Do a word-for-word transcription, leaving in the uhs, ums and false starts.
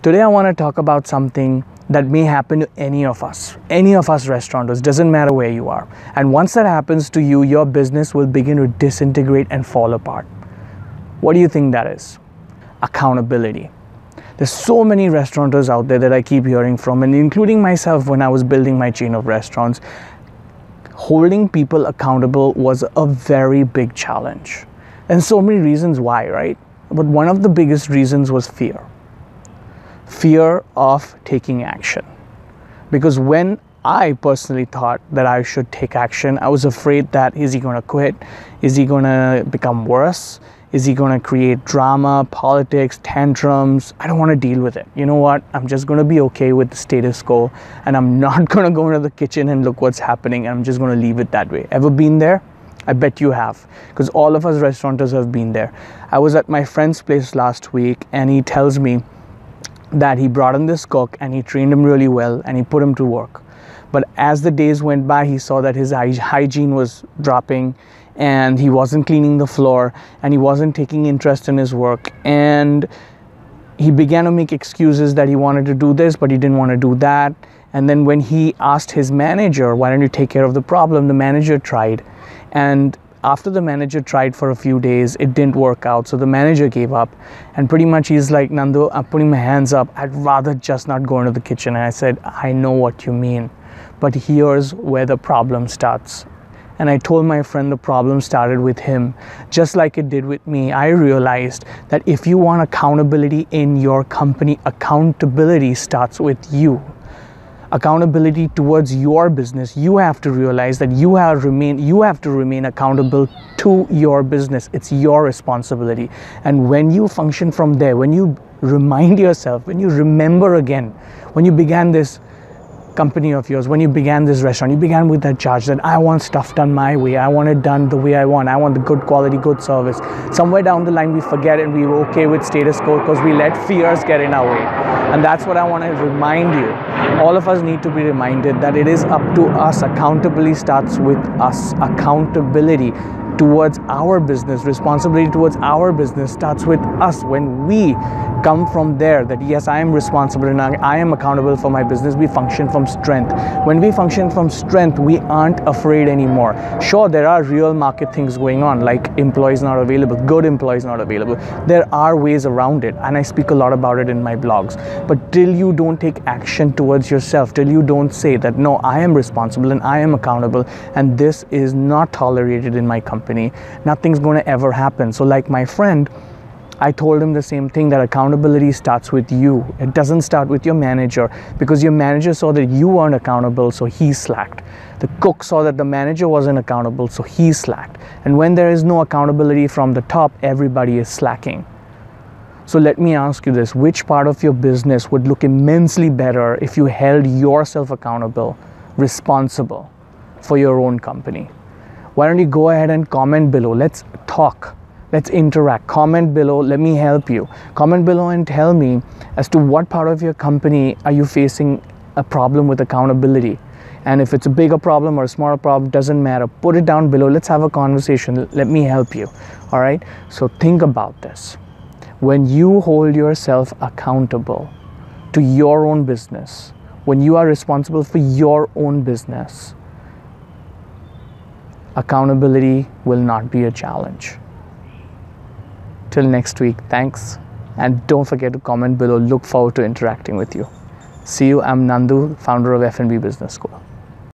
Today I want to talk about something that may happen to any of us, any of us restaurateurs, doesn't matter where you are. And once that happens to you, your business will begin to disintegrate and fall apart. What do you think that is? Accountability. There's so many restaurateurs out there that I keep hearing from, and including myself when I was building my chain of restaurants, holding people accountable was a very big challenge. And so many reasons why, right? But one of the biggest reasons was fear. Fear of taking action. Because when I personally thought that I should take action, I was afraid that, is he gonna quit? Is he gonna become worse? Is he gonna create drama, politics, tantrums? I don't wanna deal with it. You know what? I'm just gonna be okay with the status quo, and I'm not gonna go into the kitchen and look what's happening, and I'm just gonna leave it that way. Ever been there? I bet you have, because all of us restaurateurs have been there. I was at my friend's place last week, and he tells me that he brought in this cook and he trained him really well and he put him to work. But as the days went by, he saw that his hygiene was dropping, and he wasn't cleaning the floor, and he wasn't taking interest in his work, and he began to make excuses that he wanted to do this but he didn't want to do that. And then when he asked his manager, why don't you take care of the problem, the manager tried, and after the manager tried for a few days, it didn't work out, so the manager gave up. And pretty much he's like, Nandu, I'm putting my hands up, I'd rather just not go into the kitchen. And I said, I know what you mean, but here's where the problem starts. And I told my friend the problem started with him, just like it did with me. I realized that if you want accountability in your company, accountability starts with you. Accountability towards your business. You have to realize that you have remain you have to remain accountable to your business. It's your responsibility. And when you function from there, when you remind yourself, when you remember again, when you began this company of yours, when you began this restaurant, you began with that charge that I want stuff done my way, I want it done the way I want, I want the good quality, good service. Somewhere down the line we forget and we were okay with status quo because we let fears get in our way. And that's what I want to remind you. All of us need to be reminded that it is up to us. Accountability starts with us. Accountability towards our business, responsibility towards our business starts with us. When we come from there, that yes, I am responsible and I am accountable for my business, we function from strength. When we function from strength, we aren't afraid anymore. Sure, there are real market things going on, like employees not available, good employees not available. There are ways around it, and I speak a lot about it in my blogs. But till you don't take action towards yourself, till you don't say that, no, I am responsible and I am accountable, and this is not tolerated in my company, nothing's going to ever happen. So like my friend, I told him the same thing, that accountability starts with you. It doesn't start with your manager, because your manager saw that you weren't accountable, so he slacked. The cook saw that the manager wasn't accountable, so he slacked. And when there is no accountability from the top, everybody is slacking. So let me ask you this, which part of your business would look immensely better if you held yourself accountable, responsible for your own company? Why don't you go ahead and comment below? Let's talk. Let's interact. Comment below. Let me help you. Comment below and tell me as to what part of your company are you facing a problem with accountability. And if it's a bigger problem or a smaller problem, doesn't matter. Put it down below. Let's have a conversation. Let me help you. All right. So think about this. When you hold yourself accountable to your own business, when you are responsible for your own business, accountability will not be a challenge. Till next week, thanks. And don't forget to comment below. Look forward to interacting with you. See you. I'm Nandu, founder of F and B Business School.